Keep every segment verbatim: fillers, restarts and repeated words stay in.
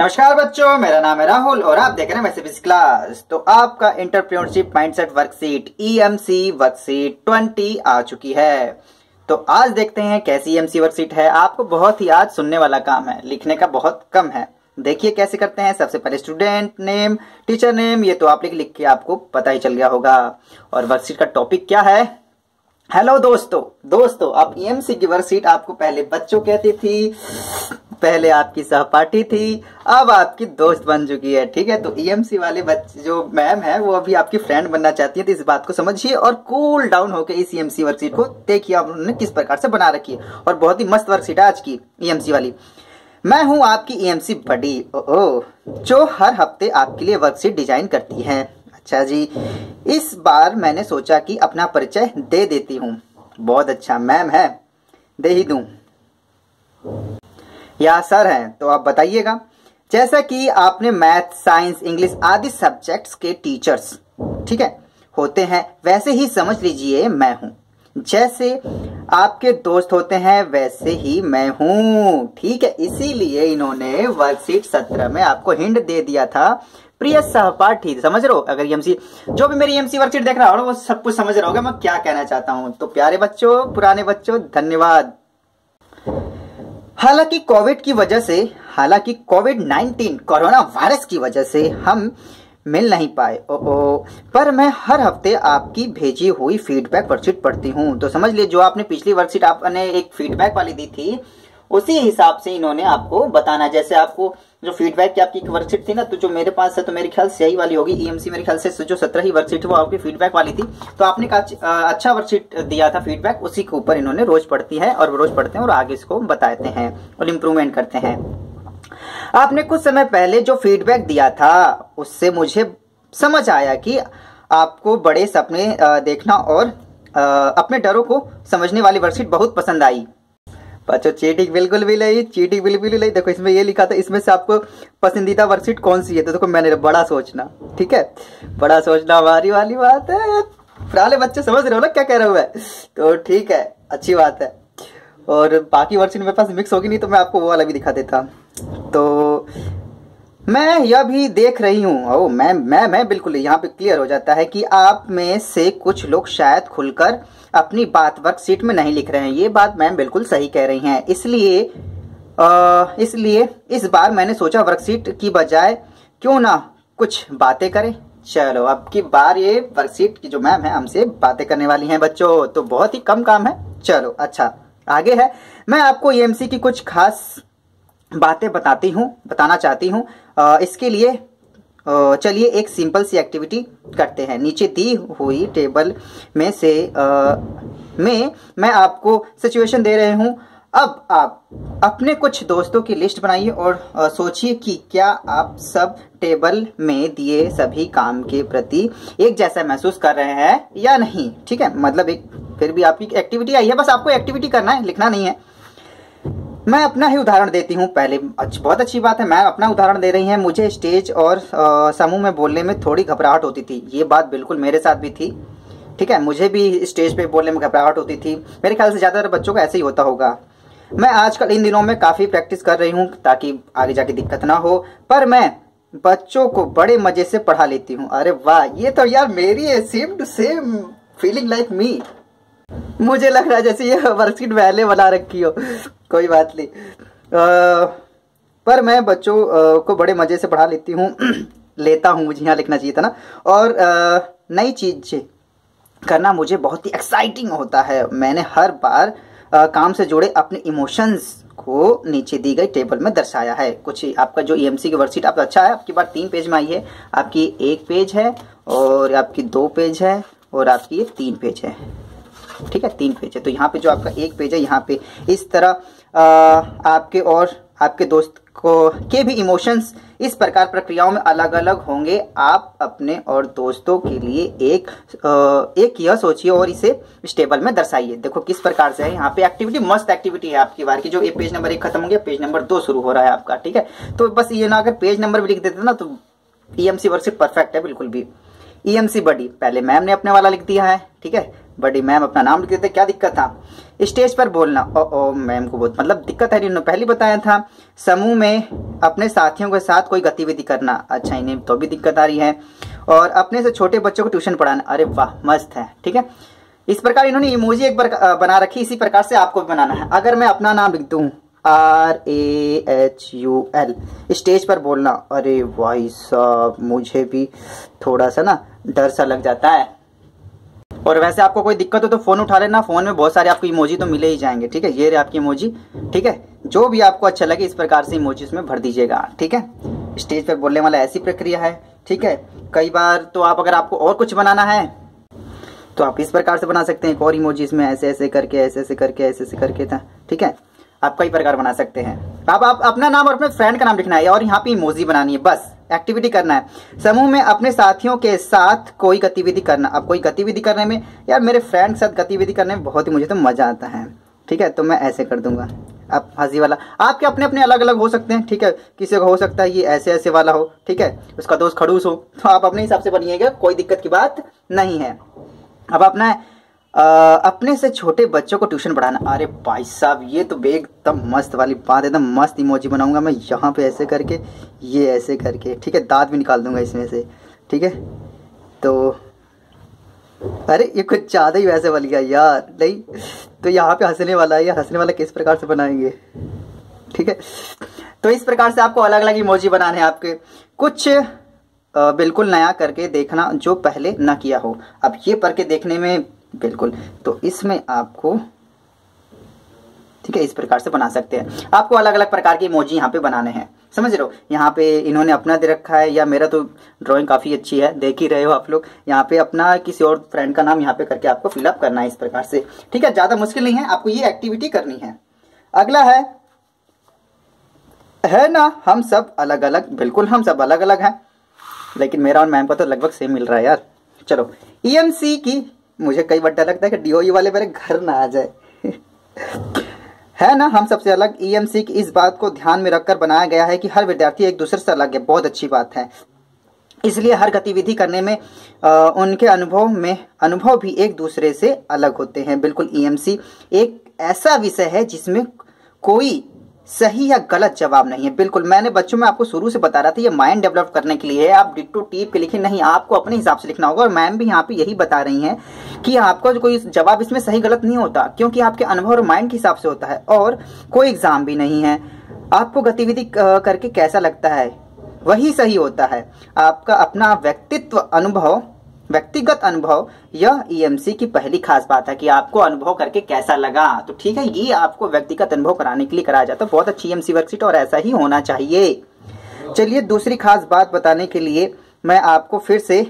नमस्कार बच्चों, मेरा नाम है राहुल और आप देख रहे हैं माय सीबीएसई क्लास। तो आपका entrepreneurship mindset worksheet E M C worksheet बीस आ चुकी है। तो आज देखते हैं कैसी ई एम सी वर्कशीट है। आपको बहुत ही आज सुनने वाला काम है, लिखने का बहुत कम है। देखिए कैसे करते हैं। सबसे पहले स्टूडेंट नेम, टीचर नेम, ये तो आप लिख लिख के आपको पता ही चल गया होगा। और वर्कशीट का टॉपिक क्या है? हेलो दोस्तों, दोस्तों आप ई एम सी की वर्कशीट आपको पहले बच्चों कहती थी, पहले आपकी सहपाठी थी, अब आपकी दोस्त बन चुकी है। ठीक है, तो ई एम सी वाले बच्चे जो मैम है वो अभी आपकी फ्रेंड बनना चाहती है। तो इस बात को समझिए और कूल डाउन होकर इस ई एम सी वर्कशीट को देखिए आप उन्होंने किस प्रकार से बना रखी है। और बहुत ही मस्त वर्कशीट है आज की ई एम सी वाली। मैं हूं आपकी ई एम सी बडी ओ, जो हर हफ्ते आपके लिए वर्कशीट डिजाइन करती है। अच्छा जी, इस बार मैंने सोचा कि अपना परिचय दे देती हूँ। बहुत अच्छा, मैम है, दे ही दूं या सर हैं तो आप बताइएगा। जैसा कि आपने मैथ, साइंस, इंग्लिश आदि सब्जेक्ट्स के टीचर्स ठीक है होते हैं, वैसे ही समझ लीजिए मैं हूँ। जैसे आपके दोस्त होते हैं वैसे ही मैं हूँ। ठीक है, इसीलिए इन्होंने वर्कशीट सत्रह में आपको हिंट दे दिया था प्रिय सहपाठी। समझ रहे हो? अगर ई एम सी जो भी मेरी ई एम सी वर्कशीट देख रहा हो वो सब कुछ समझ रहा होगा मैं क्या कहना चाहता हूँ। तो प्यारे बच्चों, पुराने बच्चों, धन्यवाद। हालांकि कोविड की वजह से हालांकि कोविड नाइन्टीन कोरोना वायरस की वजह से हम मिल नहीं पाए ओ, ओ पर मैं हर हफ्ते आपकी भेजी हुई फीडबैक वर्कशीट पढ़ती हूँ। तो समझ लिए जो आपने पिछली वर्कशीट आपने एक फीडबैक वाली दी थी उसी हिसाब से इन्होंने आपको बताना। जैसे आपको जो फीडबैक की आपकी वर्कशीट थी ना, तो जो मेरे पास है तो मेरे ख्याल से यही वाली होगी ई एम सी, मेरे ख्याल से जो सत्रह ही वर्कशीट वो आपकी फीडबैक वाली थी। तो आपने कहा अच्छा वर्कशीट दिया था फीडबैक, उसी के ऊपर इन्होंने रोज पढ़ती है और रोज पढ़ते हैं और आगे इसको बताते हैं और इम्प्रूवमेंट करते हैं। आपने कुछ समय पहले जो फीडबैक दिया था उससे मुझे समझ आया कि आपको बड़े सपने देखना और अपने डरों को समझने वाली वर्कशीट बहुत पसंद आई। बच्चों चीटिंग बिल्कुल भी नहीं, चीटिंग बिल्कुल भी नहीं। देखो इसमें ये लिखा था, इसमें से आपको पसंदीदा वर्कशीट कौन सी है? तो देखो मैंने बड़ा सोचना, ठीक है, बड़ा सोचना हमारी वाली बात है। पुराने बच्चे समझ रहे हो ना क्या कह रहा हूँ मैं? तो ठीक है, अच्छी बात है। और बाकी वर्कशीट मेरे पास मिक्स होगी नहीं तो मैं आपको वो वाला भी दिखा देता। तो मैं यह भी देख रही हूँ ओ मैं मैं मैं बिल्कुल यहाँ पे क्लियर हो जाता है कि आप में से कुछ लोग शायद खुलकर अपनी बात वर्कशीट में नहीं लिख रहे हैं। ये बात मैम बिल्कुल सही कह रही हैं। इसलिए आ, इसलिए इस बार मैंने सोचा वर्कशीट की बजाय क्यों ना कुछ बातें करें। चलो अब की बार ये वर्कशीट की जो मैम है हमसे बातें करने वाली हैं बच्चों। तो बहुत ही कम काम है। चलो अच्छा आगे है। मैं आपको ई एम सी की कुछ खास बातें बताती हूँ बताना चाहती हूँ। इसके लिए चलिए एक सिंपल सी एक्टिविटी करते हैं। नीचे दी हुई टेबल में से आ, में मैं आपको सिचुएशन दे रही हूँ। अब आप अपने कुछ दोस्तों की लिस्ट बनाइए और आ, सोचिए कि क्या आप सब टेबल में दिए सभी काम के प्रति एक जैसा महसूस कर रहे हैं या नहीं। ठीक है, मतलब एक फिर भी आपकी एक्टिविटी आई है, बस आपको एक्टिविटी करना है, लिखना नहीं है। मैं अपना ही उदाहरण देती हूँ पहले। अच्छा, बहुत अच्छी बात है, मैं अपना उदाहरण दे रही हैं। मुझे स्टेज और समूह में बोलने में थोड़ी घबराहट होती थी। ये बात बिल्कुल मेरे साथ भी थी। ठीक है, मुझे भी स्टेज पे बोलने में घबराहट होती थी। मेरे ख्याल से ज़्यादातर बच्चों का ऐसे ही होता होगा। मैं आजकल इन दिनों में काफ़ी प्रैक्टिस कर रही हूँ ताकि आगे जाके दिक्कत ना हो, पर मैं बच्चों को बड़े मज़े से पढ़ा लेती हूँ। अरे वाह, ये तो यार मेरी है, same to same feeling like me. मुझे लग रहा है जैसे ये वर्कशीट पहले बना रखी हो। कोई बात नहीं, आ, पर मैं बच्चों आ, को बड़े मज़े से पढ़ा लेती हूँ लेता हूँ मुझे यहाँ लिखना चाहिए था ना। और आ, नई चीज़ें करना मुझे बहुत ही एक्साइटिंग होता है। मैंने हर बार आ, काम से जुड़े अपने इमोशंस को नीचे दी गई टेबल में दर्शाया है। कुछ आपका जो ई एम सी की वर्कशीट आपका अच्छा है, आपकी बार तीन पेज में आई है, आपकी एक पेज है और आपकी दो पेज है और आपकी तीन पेज है। ठीक है, तीन पेज है। तो यहाँ पे जो आपका एक पेज है यहाँ पे इस तरह आ, आपके और आपके दोस्त को के भी इमोशंस इस प्रकार प्रक्रियाओं में अलग अलग होंगे। आप अपने और दोस्तों के लिए एक आ, एक यह सोचिए और इसे इस टेबल में दर्शाइए। देखो किस प्रकार से है यहाँ पे एक्टिविटी, मस्त एक्टिविटी है आपकी बार की। जो एक पेज नंबर एक खत्म हो गया, पेज नंबर दो शुरू हो रहा है आपका। ठीक है, तो बस ये ना अगर पेज नंबर भी लिख देते ना तो E M C worksheet perfect है बिल्कुल भी। ई एम सी बडी पहले मैम ने अपने वाला लिख दिया है। ठीक है, बड़ी मैम अपना नाम लिख देते, क्या दिक्कत था? स्टेज पर बोलना, ओ ओ मैम को बहुत मतलब दिक्कत है, इन्होंने पहले बताया था। समूह में अपने साथियों के साथ कोई गतिविधि करना, अच्छा इन्हें तो भी दिक्कत आ रही है। और अपने से छोटे बच्चों को ट्यूशन पढ़ाना, अरे वाह मस्त है, ठीक है। इस प्रकार इन्होंने इमोजी एक बार बना रखी, इसी प्रकार से आपको भी बनाना है। अगर मैं अपना नाम लिख दूँ R A H U L, stage पर बोलना, अरे भाई साहब मुझे भी थोड़ा सा ना डर सा लग जाता है। और वैसे आपको कोई दिक्कत हो तो फ़ोन उठा लेना, फ़ोन में बहुत सारे आपको इमोजी तो मिले ही जाएंगे, ठीक है। ये रहे आपकी इमोजी, ठीक है। जो भी आपको अच्छा लगे इस प्रकार से इमोजी उसमें भर दीजिएगा, ठीक है। स्टेज पर बोलने वाला ऐसी प्रक्रिया है, ठीक है। कई बार तो आप अगर आपको और कुछ बनाना है तो आप इस प्रकार से बना सकते हैं, एक और इमोजी इसमें ऐसे ऐसे करके ऐसे ऐसे करके ऐसे ऐसे करके था, ठीक है। आप कई प्रकार बना सकते हैं। अब आप अपना नाम और अपने फ्रेंड का नाम लिखना है और यहाँ पे इमोजी बनानी है, बस एक्टिविटी करना है। समूह में अपने साथियों के साथ कोई गतिविधि करना, अब कोई गतिविधि करने में यार मेरे फ्रेंड के साथ गतिविधि करने में बहुत ही मुझे तो मज़ा आता है, ठीक है। तो मैं ऐसे कर दूंगा, अब हंसी वाला आपके अपने अपने अलग अलग हो सकते हैं, ठीक है। किसी को हो सकता है ये ऐसे ऐसे वाला हो, ठीक है, उसका दोस्त खड़ूस हो, तो आप अपने हिसाब से बनिएगा, कोई दिक्कत की बात नहीं है। अब अपना आ, अपने से छोटे बच्चों को ट्यूशन पढ़ाना, अरे भाई साहब ये तो एकदम मस्त वाली बात, एकदम मस्त इमोजी बनाऊंगा मैं, यहाँ पे ऐसे करके ये ऐसे करके, ठीक है। दांत भी निकाल दूंगा इसमें से, ठीक है। तो अरे ये कुछ ज़्यादा ही वैसे बन गया यार, नहीं तो यहाँ पे हंसने वाला है, यार हंसने वाला किस प्रकार से बनाएंगे, ठीक है। तो इस प्रकार से आपको अलग अलग इमोजी बनाने हैं आपके, कुछ आ, बिल्कुल नया करके देखना जो पहले ना किया हो। अब ये पढ़ के देखने में बिल्कुल, तो इसमें आपको ठीक है इस प्रकार से बना सकते हैं। आपको अलग अलग प्रकार के इमोजी यहाँ पे बनाने हैं, समझ रहे हो। यहाँ पे इन्होंने अपना दे रखा है, या मेरा तो ड्राइंग काफ़ी अच्छी है, देख ही रहे हो आप लोग। यहाँ पे अपना किसी और फ्रेंड का नाम यहाँ पे करके आपको फिलअप करना है इस प्रकार से, ठीक है। ज़्यादा मुश्किल नहीं है, आपको ये एक्टिविटी करनी है। अगला है है ना हम सब अलग अलग, बिल्कुल हम सब अलग अलग हैं, लेकिन मेरा और मैम का तो लगभग सेम मिल रहा है यार। चलो ई एम सी की, मुझे कई बार डर लगता है कि डीओई वाले मेरे घर ना आ जाए है ना हम सबसे अलग। ईएमसी की इस बात को ध्यान में रखकर बनाया गया है कि हर विद्यार्थी एक दूसरे से अलग है, बहुत अच्छी बात है। इसलिए हर गतिविधि करने में आ, उनके अनुभव में अनुभव भी एक दूसरे से अलग होते हैं। बिल्कुल, ईएमसी एक ऐसा विषय है जिसमें कोई सही या गलत जवाब नहीं है। बिल्कुल, मैंने बच्चों में आपको शुरू से बता रहा था, ये माइंड डेवलप करने के लिए है। आप डिट्टो टीप के लिखे नहीं, आपको अपने हिसाब से लिखना होगा। और मैम भी यहाँ पे यही बता रही हैं कि आपका कोई जवाब इसमें सही गलत नहीं होता, क्योंकि आपके अनुभव और माइंड के हिसाब से होता है। और कोई एग्जाम भी नहीं है, आपको गतिविधि करके कैसा लगता है वही सही होता है। आपका अपना व्यक्तित्व अनुभव, व्यक्तिगत अनुभव, यह ईएमसी की पहली खास बात है कि आपको अनुभव करके कैसा लगा। तो ठीक है, ये आपको व्यक्तिगत अनुभव कराने के लिए कराया जाता है। बहुत अच्छी ईएमसी वर्कशीट और ऐसा ही होना चाहिए। चलिए, दूसरी खास बात बताने के लिए मैं आपको फिर से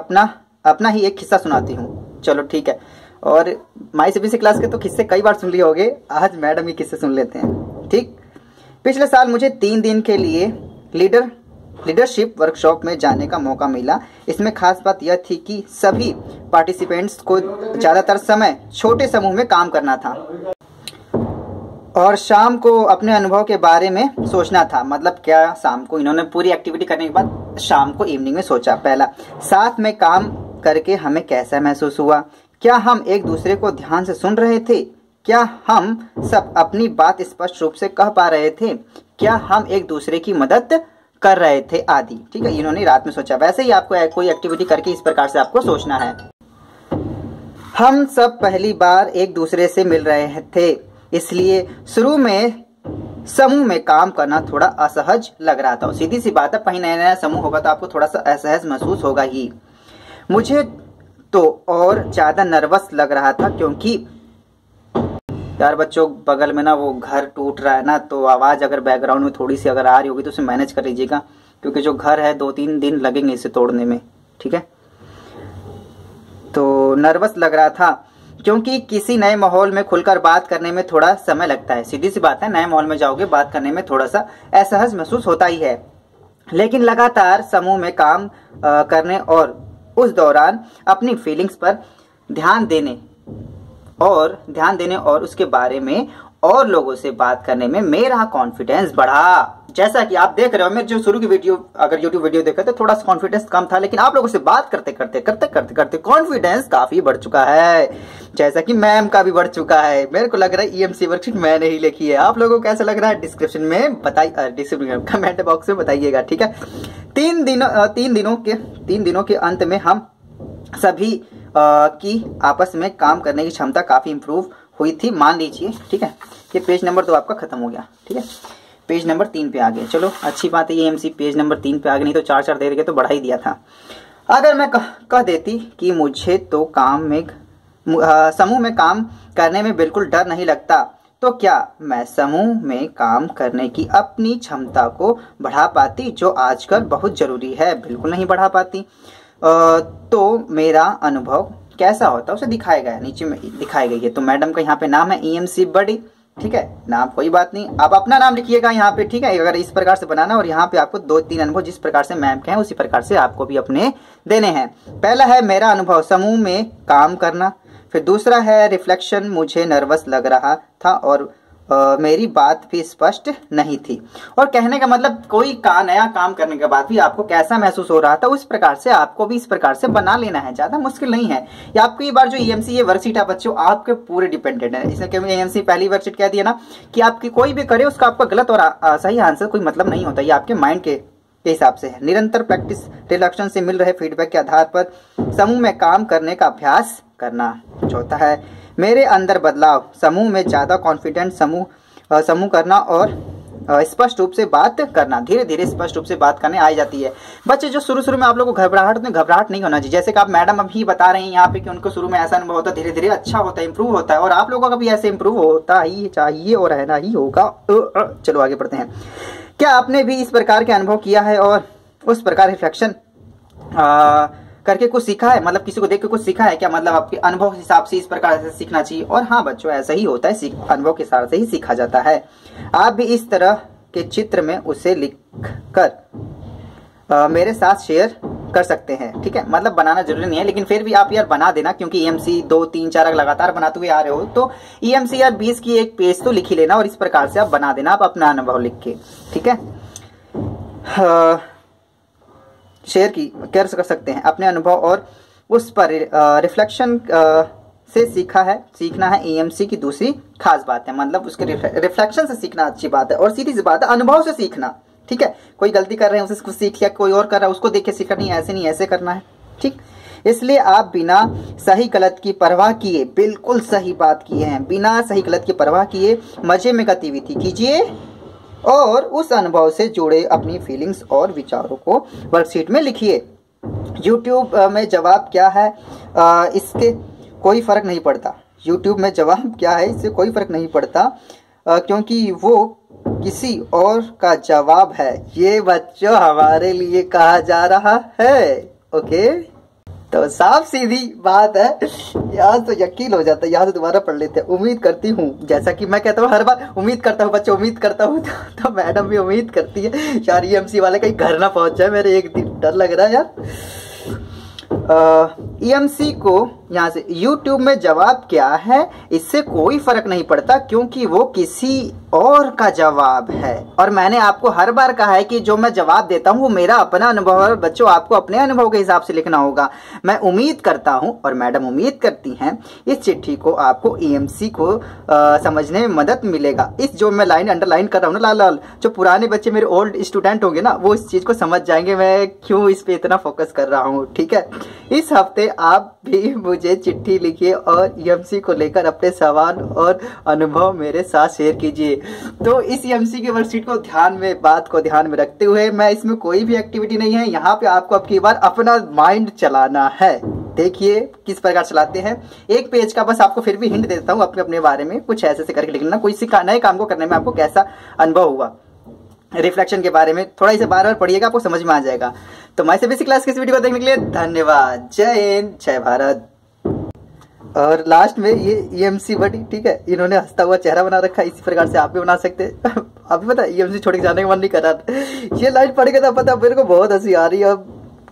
अपना अपना ही एक किस्सा सुनाती हूँ। चलो ठीक है, और माई सीबीएसई क्लास के तो किस्से कई बार सुन लिए होंगे, आज मैडम के किस्से सुन लेते हैं, ठीक। पिछले साल मुझे तीन दिन के लिए लीडर लीडरशिप वर्कशॉप में जाने का मौका मिला। इसमें खास बात यह थी कि सभी पार्टिसिपेंट्स को ज़्यादातर समय छोटे समूह में काम करना था और शाम को अपने अनुभव के बारे में सोचना था। मतलब क्या, शाम को इन्होंने पूरी एक्टिविटी करने के बाद शाम को इवनिंग में सोचा। पहला, साथ में काम करके हमें कैसा महसूस हुआ, क्या हम एक दूसरे को ध्यान से सुन रहे थे, क्या हम सब अपनी बात स्पष्ट रूप से कह पा रहे थे, क्या हम एक दूसरे की मदद कर रहे थे आदि। ठीक है, इन्होंने रात में सोचा। वैसे ही आपको कोई एक्टिविटी करके इस प्रकार से आपको सोचना है। हम सब पहली बार एक दूसरे से मिल रहे थे, इसलिए शुरू में समूह में काम करना थोड़ा असहज लग रहा था। सीधी सी बात है, कहीं नया नया समूह होगा तो आपको थोड़ा सा असहज महसूस होगा ही। मुझे तो और ज़्यादा नर्वस लग रहा था, क्योंकि यार बच्चों बगल में ना वो घर टूट रहा है ना, तो आवाज़ अगर बैकग्राउंड में थोड़ी सी अगर आ रही होगी तो उसे मैनेज कर लीजिएगा, क्योंकि जो घर है दो तीन दिन लगेंगे इसे तोड़ने में, ठीक है। तो नर्वस लग रहा था, क्योंकि किसी नए माहौल में खुलकर बात करने में थोड़ा समय लगता है। सीधी सी बात है, नए माहौल में जाओगे बात करने में थोड़ा सा असहज महसूस होता ही है। लेकिन लगातार समूह में काम करने और उस दौरान अपनी फीलिंग्स पर ध्यान देने और ध्यान देने और उसके बारे में और लोगों से बात करने में मेरा कॉन्फिडेंस बढ़ा। जैसा कि आप देख रहे हो, मैं जो शुरू की वीडियो अगर यूट्यूब वीडियो देखा तो थोड़ा सा कॉन्फिडेंस कम था, लेकिन आप लोगों से बात करते करते करते करते करते कॉन्फिडेंस काफी बढ़ चुका है, जैसा कि मैम का भी बढ़ चुका है। मेरे को लग रहा है ईएमसी वर्कशीट मैंने ही लिखी है। आप लोगों को कैसा लग रहा है डिस्क्रिप्शन में बताइए, डिस्क्रिप्शन कमेंट बॉक्स में बताइएगा, ठीक है। तीन दिनों तीन दिनों के तीन दिनों के अंत में हम सभी आ, की आपस में काम करने की क्षमता काफी इंप्रूव हुई थी, मान लीजिए, ठीक है। ये पेज नंबर दो आपका खत्म हो गया, ठीक है। पेज नंबर तीन पे आ गए, चलो अच्छी बात है। ये एमसी पेज नंबर तीन पे आ गए, नहीं तो चार चार दे रखे तो बढ़ा ही दिया था। अगर मैं कह, कह देती कि मुझे तो काम में आ, समूह में काम करने में बिल्कुल डर नहीं लगता, तो क्या मैं समूह में काम करने की अपनी क्षमता को बढ़ा पाती, जो आजकल बहुत जरूरी है? बिल्कुल नहीं बढ़ा पाती। आ, तो मेरा अनुभव कैसा होता है उसे दिखाया गया, नीचे में दिखाई गई है। तो मैडम का यहाँ पे नाम है ईएमसी बडी, ठीक है, नाम कोई बात नहीं, आप अपना नाम लिखिएगा यहाँ पे, ठीक है। अगर इस प्रकार से बनाना, और यहाँ पे आपको दो तीन अनुभव जिस प्रकार से मैम के हैं उसी प्रकार से आपको भी अपने देने हैं। पहला है मेरा अनुभव समूह में काम करना, फिर दूसरा है रिफ्लेक्शन, मुझे नर्वस लग रहा था और आ, मेरी बात भी स्पष्ट नहीं थी। और कहने का मतलब कोई का नया काम करने के बाद भी आपको कैसा महसूस हो रहा था उस प्रकार से आपको भी इस प्रकार से बना लेना है, ज़्यादा मुश्किल नहीं है। या आपको ये बार जो ईएमसी ये वर्कशीट है बच्चों, आपके पूरे डिपेंडेंट है। इसलिए क्योंकि ईएमसी पहली वर्कशीट कह दी है ना कि आपकी कोई भी करे उसका आपका गलत और आ, आ, सही आंसर कोई मतलब नहीं होता, ये आपके माइंड के के हिसाब से है। निरंतर प्रैक्टिस, रिलेक्शन से मिल रहे फीडबैक के आधार पर समूह में काम करने का अभ्यास करना। चौथा है मेरे अंदर बदलाव, समूह में ज़्यादा कॉन्फिडेंस, समूह समूह करना और स्पष्ट रूप से बात करना, धीरे धीरे स्पष्ट रूप से बात करने आ जाती है। बच्चे जो शुरू शुरू में आप लोगों को घबराहट में घबराहट नहीं होना चाहिए, जैसे कि आप मैडम अभी बता रहे हैं यहाँ पे कि उनको शुरू में ऐसा अनुभव होता है, धीरे धीरे अच्छा होता है, इंप्रूव होता है, और आप लोगों का भी ऐसे इंप्रूव होता ही चाहिए और रहना ही होगा। चलो आगे बढ़ते हैं। क्या आपने भी इस प्रकार के अनुभव किया है और उस प्रकार रिफ्लेक्शन करके कुछ सीखा है? मतलब किसी को देख के कुछ सीखा है क्या? मतलब आपके अनुभव के हिसाब से इस प्रकार से सीखना चाहिए। और हाँ बच्चों, ऐसा ही होता है, अनुभव के हिसाब से ही सीखा जाता है। आप भी इस तरह के चित्र में उसे लिखकर मेरे साथ शेयर कर सकते हैं, ठीक है। मतलब बनाना जरूरी नहीं है, लेकिन फिर भी आप यार बना देना, क्योंकि ईएमसी दो तीन चार लगातार बनाते हुए आ रहे हो तो ईएमसी यार बीस की एक पेज तो लिख ही लेना, और इस प्रकार से आप बना देना आप अपना अनुभव लिख के, ठीक है। हाँ, शेयर की कर सकते हैं अपने अनुभव और उस पर रिफ्लेक्शन से सीखा है सीखना है ईएमसी की दूसरी खास बात है। मतलब उसके रिफ्लेक्शन से सीखना अच्छी बात है, और सीधी सी बात है अनुभव से सीखना, ठीक है। कोई गलती कर रहे हैं उससे कुछ सीख लिया, कोई और कर रहा है उसको देख के सीखा, नहीं ऐसे नहीं ऐसे करना है, ठीक। इसलिए आप बिना सही गलत की परवाह किए, बिल्कुल सही बात किए हैं, बिना सही गलत की परवाह किए मजे में गतिविधि कीजिए और उस अनुभव से जुड़े अपनी फीलिंग्स और विचारों को वर्कशीट में लिखिए। यूट्यूब में जवाब क्या है आ, इसके कोई फ़र्क नहीं पड़ता। यूट्यूब में जवाब क्या है इससे कोई फ़र्क नहीं पड़ता, आ, क्योंकि वो किसी और का जवाब है, ये बच्चों हमारे लिए कहा जा रहा है। ओके, तो साफ सीधी बात है, यहाँ तो यकीन हो जाता है, यहाँ से दोबारा पढ़ लेते हैं। उम्मीद करती हूँ, जैसा कि मैं कहता हूँ हर बार उम्मीद करता हूँ बच्चों, उम्मीद करता हूँ तो, तो मैडम भी उम्मीद करती है यार ई एम सी वाले कहीं घर ना पहुँच जाए, मेरे एक दिन डर लग रहा है यार। ई एम सी को यहाँ से यूट्यूब में जवाब क्या है इससे कोई फ़र्क नहीं पड़ता, क्योंकि वो किसी और का जवाब है। और मैंने आपको हर बार कहा है कि जो मैं जवाब देता हूँ वो मेरा अपना अनुभव है। बच्चों, आपको अपने अनुभव के हिसाब से लिखना होगा। मैं उम्मीद करता हूँ और मैडम उम्मीद करती हैं इस चिट्ठी को आपको ईएमसी को आ, समझने में मदद मिलेगा। इस जो मैं लाइन अंडरलाइन कर रहा हूँ ना लाल लाल, जो पुराने बच्चे मेरे ओल्ड स्टूडेंट होंगे ना वो इस चीज़ को समझ जाएंगे मैं क्यों इस पर इतना फोकस कर रहा हूँ, ठीक है। इस हफ्ते आप भी मुझे चिट्ठी लिखिए और ईएमसी को लेकर अपने सवाल और अनुभव मेरे साथ शेयर कीजिए। तो इस ईएमसी के वर्कशीट को ध्यान में बात को ध्यान में रखते हुए मैं इसमें कोई भी एक्टिविटी नहीं है, यहाँ पे आपको आपकी बार अपना माइंड चलाना है। देखिए किस प्रकार चलाते हैं एक पेज का, बस आपको फिर भी हिंट देता हूँ अपने अपने बारे में कुछ ऐसे ऐसे करके लिख लेना, कोई नए काम को करने में आपको कैसा अनुभव हुआ, रिफ्लेक्शन के बारे में थोड़ा इसे बार बार पढ़िएगा, आपको समझ में आ जाएगा। तो माय सीबीएसई क्लास की इस वीडियो को देखने के लिए धन्यवाद। जय हिंद, जय भारत। और लास्ट में ये ईएमसी बडी, ठीक है, इन्होंने हंसता हुआ चेहरा बना रखा है, इसी प्रकार से आप भी बना सकते हैं। आप भी पता ईएमसी छोड़ के जाने का मन नहीं कर रहा, ये लाइन पढ़ के तो पता मेरे को बहुत हंसी आ रही है, अब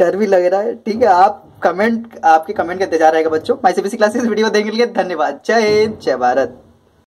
डर भी लग रहा है, ठीक है। आप कमेंट आपके कमेंट का इंतजार रहेगा बच्चों। माय सीबीएसई क्लास की इस वीडियो को देखने के लिए धन्यवाद। जय हिंद, जय भारत।